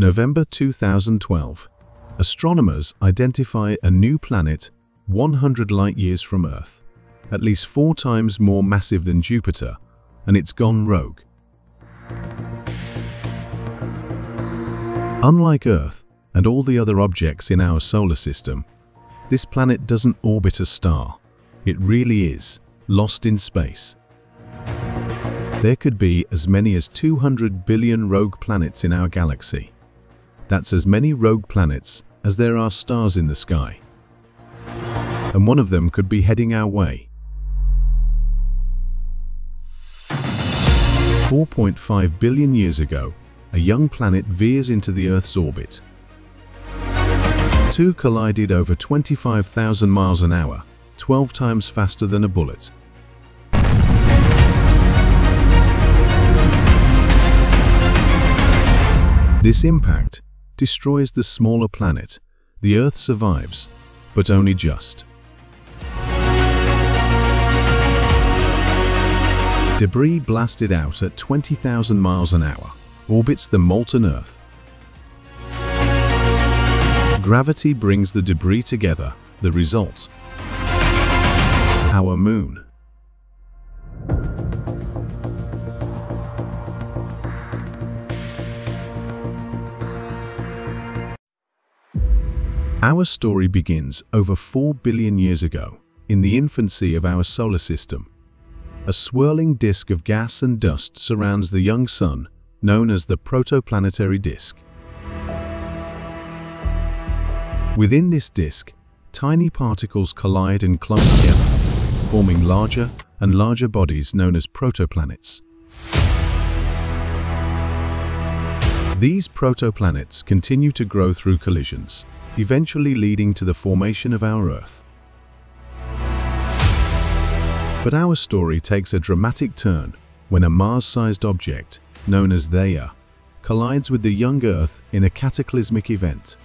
November 2012. Astronomers identify a new planet 100 light-years from Earth, at least 4 times more massive than Jupiter, and it's gone rogue. Unlike Earth and all the other objects in our solar system, this planet doesn't orbit a star. It really is lost in space. There could be as many as 200 billion rogue planets in our galaxy. That's as many rogue planets as there are stars in the sky. And one of them could be heading our way. 4.5 billion years ago, a young planet veers into the Earth's orbit. Two collided over 25,000 miles an hour, 12 times faster than a bullet. This impact destroys the smaller planet. The Earth survives, but only just. Debris blasted out at 20,000 miles an hour orbits the molten Earth. Gravity brings the debris together, the result, our moon. Our story begins over 4 billion years ago, in the infancy of our solar system. A swirling disk of gas and dust surrounds the young sun, known as the protoplanetary disk. Within this disk, tiny particles collide and clump together, forming larger and larger bodies known as protoplanets. These protoplanets continue to grow through collisions, eventually leading to the formation of our Earth. But our story takes a dramatic turn when a Mars-sized object, known as Theia, collides with the young Earth in a cataclysmic event.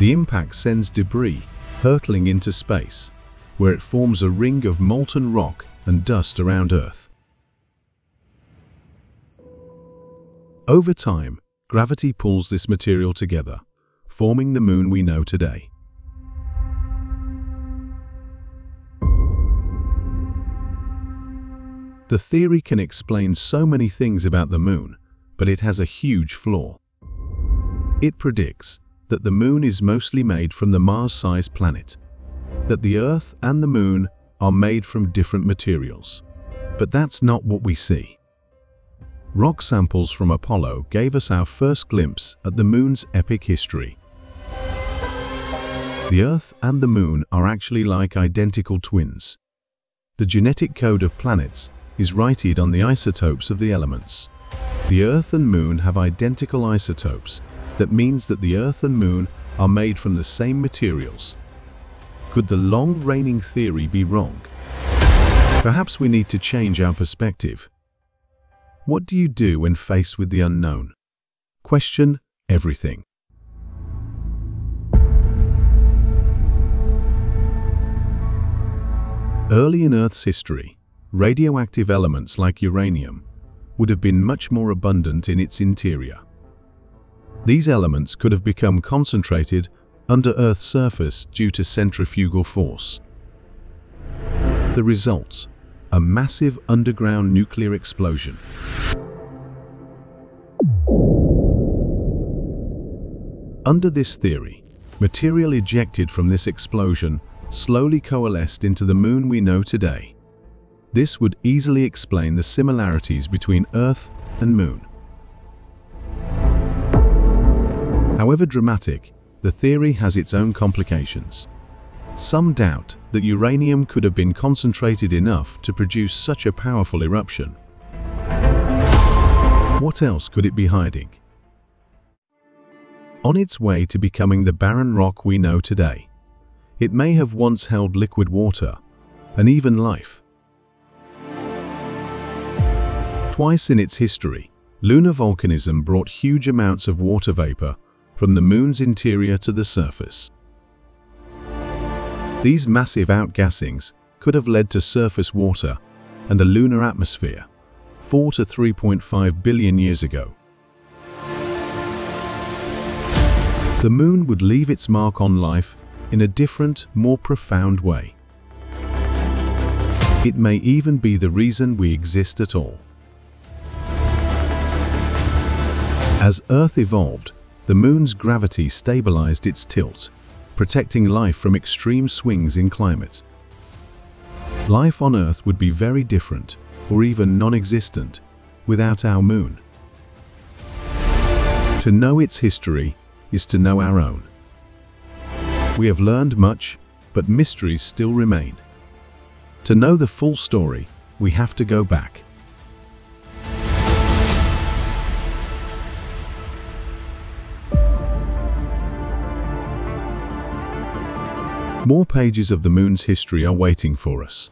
The impact sends debris hurtling into space, where it forms a ring of molten rock and dust around Earth. Over time, gravity pulls this material together, forming the moon we know today. The theory can explain so many things about the moon, but it has a huge flaw. It predicts that the moon is mostly made from the Mars-sized planet, that the Earth and the moon are made from different materials. But that's not what we see. Rock samples from Apollo gave us our first glimpse at the moon's epic history. The Earth and the moon are actually like identical twins. The genetic code of planets is righted on the isotopes of the elements. The Earth and moon have identical isotopes. That means that the Earth and moon are made from the same materials. Could the long-reigning theory be wrong? Perhaps we need to change our perspective. What do you do when faced with the unknown? Question everything. Early in Earth's history, radioactive elements like uranium would have been much more abundant in its interior. These elements could have become concentrated under Earth's surface due to centrifugal force. The result, a massive underground nuclear explosion. Under this theory, material ejected from this explosion slowly coalesced into the moon we know today. This would easily explain the similarities between Earth and moon. However dramatic, the theory has its own complications. Some doubt that uranium could have been concentrated enough to produce such a powerful eruption. What else could it be hiding? On its way to becoming the barren rock we know today, it may have once held liquid water, and even life. Twice in its history, lunar volcanism brought huge amounts of water vapor from the moon's interior to the surface. These massive outgassings could have led to surface water and a lunar atmosphere 4 to 3.5 billion years ago. The moon would leave its mark on life in a different, more profound way. It may even be the reason we exist at all. As Earth evolved, the moon's gravity stabilized its tilt, protecting life from extreme swings in climate. Life on Earth would be very different, or even non-existent, without our moon. To know its history is to know our own. We have learned much, but mysteries still remain. To know the full story, we have to go back. More pages of the moon's history are waiting for us.